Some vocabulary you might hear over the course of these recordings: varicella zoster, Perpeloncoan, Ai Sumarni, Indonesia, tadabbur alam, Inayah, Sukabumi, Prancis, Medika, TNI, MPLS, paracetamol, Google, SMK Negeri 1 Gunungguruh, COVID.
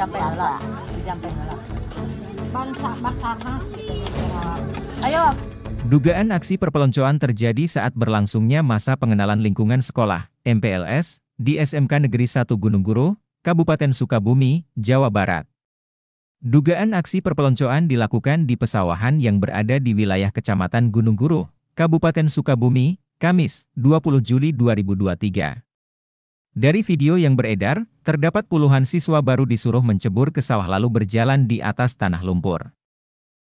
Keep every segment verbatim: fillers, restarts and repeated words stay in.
Jampe ala, jampe ala. Bangsa basarnas gitu. Ayo. Dugaan aksi perpeloncoan terjadi saat berlangsungnya masa pengenalan lingkungan sekolah (M P L S) di S M K Negeri satu Gunungguruh, Kabupaten Sukabumi, Jawa Barat. Dugaan aksi perpeloncoan dilakukan di pesawahan yang berada di wilayah Kecamatan Gunungguruh, Kabupaten Sukabumi, Kamis, dua puluh Juli dua ribu dua puluh tiga. Dari video yang beredar, terdapat puluhan siswa baru disuruh mencebur ke sawah lalu berjalan di atas tanah lumpur.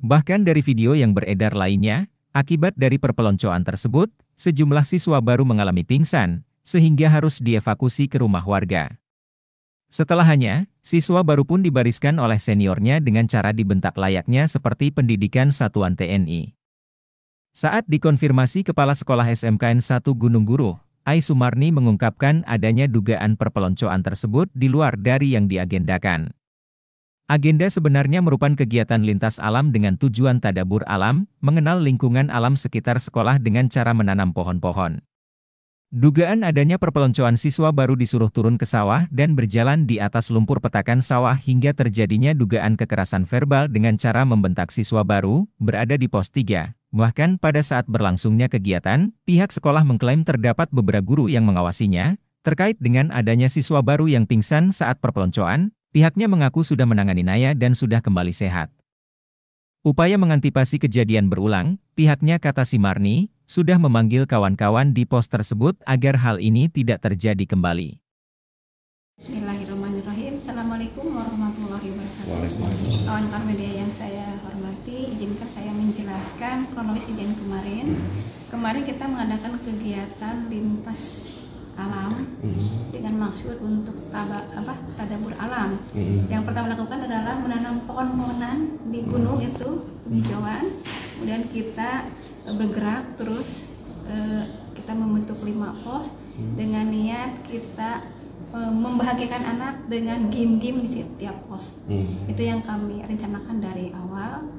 Bahkan dari video yang beredar lainnya, akibat dari perpeloncoan tersebut, sejumlah siswa baru mengalami pingsan, sehingga harus dievakuasi ke rumah warga. Setelahnya, siswa baru pun dibariskan oleh seniornya dengan cara dibentak layaknya seperti pendidikan satuan T N I. Saat dikonfirmasi Kepala Sekolah S M K N satu Gunungguruh, Ai Sumarni mengungkapkan adanya dugaan perpeloncoan tersebut di luar dari yang diagendakan. Agenda sebenarnya merupakan kegiatan lintas alam dengan tujuan tadabbur alam, mengenal lingkungan alam sekitar sekolah dengan cara menanam pohon-pohon. Dugaan adanya perpeloncoan siswa baru disuruh turun ke sawah dan berjalan di atas lumpur petakan sawah hingga terjadinya dugaan kekerasan verbal dengan cara membentak siswa baru, berada di pos tiga. Bahkan pada saat berlangsungnya kegiatan, pihak sekolah mengklaim terdapat beberapa guru yang mengawasinya. Terkait dengan adanya siswa baru yang pingsan saat perpeloncoan, pihaknya mengaku sudah menangani Inayah dan sudah kembali sehat. Upaya mengantisipasi kejadian berulang, pihaknya kata Sumarni, sudah memanggil kawan-kawan di pos tersebut agar hal ini tidak terjadi kembali. Bismillahirrahmanirrahim. Assalamualaikum warahmatullahi wabarakatuh. Kawan-kawan media yang saya hormati, izinkan saya menjelaskan kronologis kejadian kemarin. Kemarin kita mengadakan kegiatan lintas alam dengan maksud untuk taba, apa, tadabbur alam. Yang pertama lakukan adalah menanam pohon-pohonan di gunung itu, hijauan. Kemudian kita bergerak terus eh, kita membentuk lima pos dengan niat kita eh, membahagiakan anak dengan game-game di setiap pos. Itu yang kami rencanakan dari awal.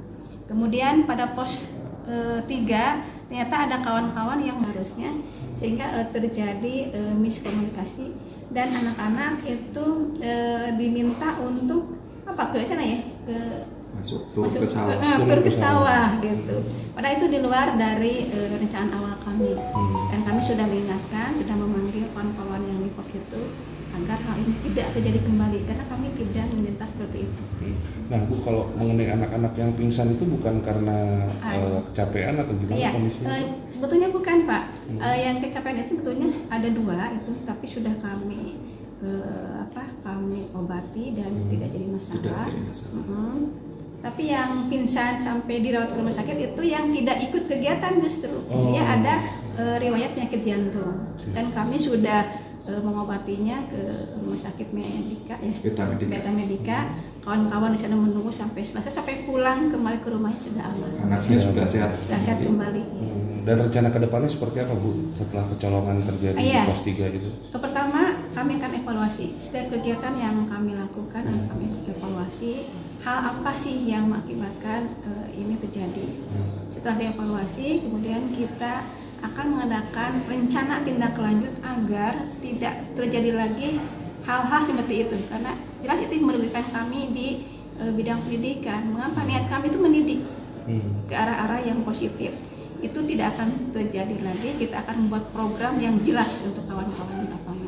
Kemudian pada pos eh, tiga ternyata ada kawan-kawan yang harusnya, sehingga uh, terjadi uh, miskomunikasi dan anak-anak itu uh, diminta untuk apa ke sana ya ke masuk tur ke sawah, uh, tur ke sawah gitu. Padahal itu di luar dari uh, rencana awal kami. Hmm. Dan kami sudah mengingatkan, sudah memanggil kawan-kawan yang di pos itu agar hal ini tidak terjadi kembali karena kami tidak meminta seperti itu. Hmm. Nah, Bu, kalau mengenai anak-anak yang pingsan itu bukan karena uh, kecapean atau gimana iya. kondisinya? Uh, sebetulnya bukan, Pak. Uh, yang kecapean itu sebetulnya ada dua itu, tapi sudah kami uh, apa kami obati dan hmm. tidak jadi masalah. Tidak jadi masalah. Uh-huh. Tapi yang pingsan sampai dirawat ke rumah sakit itu yang tidak ikut kegiatan justru oh. dia ada uh, riwayat penyakit jantung Cik. dan kami sudah uh, mengobatinya ke rumah sakit Medika ya. Beta Medika. Beta Medika. Kawan-kawan di sana menunggu sampai Selasa sampai pulang kembali ke rumahnya sudah aman. Anaknya ya, sudah sehat. Sudah sehat kembali. Ya. Dan rencana kedepannya seperti apa, Bu, setelah kecolongan terjadi ah, iya. di pos tiga itu? Pertama, kami akan evaluasi. Setiap kegiatan yang kami lakukan, hmm. kami evaluasi hal apa sih yang mengakibatkan uh, ini terjadi. Hmm. Setelah dievaluasi, kemudian kita akan mengadakan rencana tindak lanjut agar tidak terjadi lagi hal-hal seperti itu. Karena jelas itu merugikan kami di uh, bidang pendidikan. Mengapa niat kami itu mendidik hmm. ke arah-arah yang positif. Itu tidak akan terjadi lagi. Kita akan membuat program yang jelas untuk kawan-kawan di lapangan.